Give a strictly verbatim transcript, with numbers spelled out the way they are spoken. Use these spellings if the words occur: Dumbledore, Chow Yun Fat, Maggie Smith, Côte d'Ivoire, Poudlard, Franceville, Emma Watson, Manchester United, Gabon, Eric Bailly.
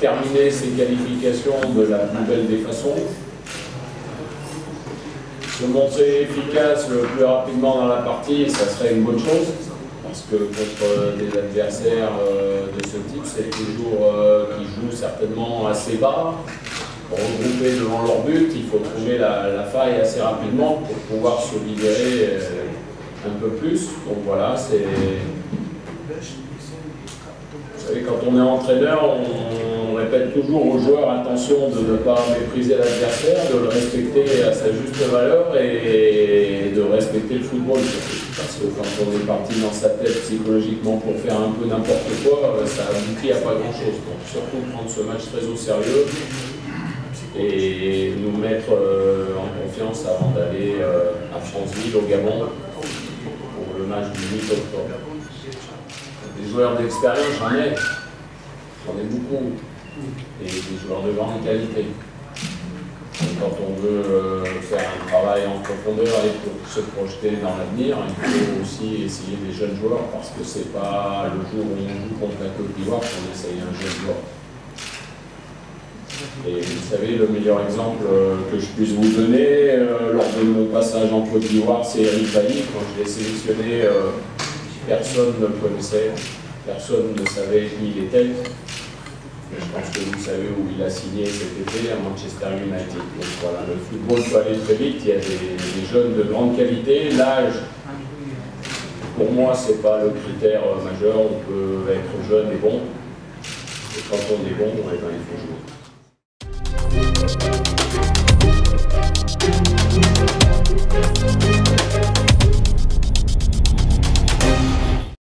terminer ses qualifications de la plus belle des façons, se montrer efficace le plus rapidement dans la partie, ça serait une bonne chose, parce que contre des adversaires de ce type, c'est toujours qu'ils jouent certainement assez bas. Regroupés devant leur but, il faut trouver la, la faille assez rapidement pour pouvoir se libérer un peu plus. Donc voilà, c'est... Vous savez, quand on est entraîneur, on, on répète toujours aux joueurs attention de ne pas mépriser l'adversaire, de le respecter à sa juste valeur et de respecter le football. Parce que quand on est parti dans sa tête psychologiquement pour faire un peu n'importe quoi, ça aboutit à pas grand-chose. Donc surtout prendre ce match très au sérieux et nous mettre euh, en confiance avant d'aller euh, à Franceville, au Gabon, pour le match du huit octobre. Des joueurs d'expérience, j'en ai, j'en ai beaucoup, et des joueurs de grande qualité. Et quand on veut euh, faire un travail en profondeur et pour se projeter dans l'avenir, il faut aussi essayer des jeunes joueurs, parce que c'est pas le jour où on joue contre la Côte d'Ivoire qu'on essaye un jeune joueur. Et vous savez, le meilleur exemple que je puisse vous donner euh, lors de mon passage en Côte d'Ivoire, c'est Eric Bailly. Quand je l'ai sélectionné, euh, personne ne le connaissait, personne ne savait qui il était. Mais je pense que vous savez où il a signé cet été, à Manchester United. Donc voilà, le football peut aller très vite, il y a des, des jeunes de grande qualité. L'âge, pour moi, c'est pas le critère majeur, on peut être jeune et bon. Et quand on est bon, on est dans les bons jours.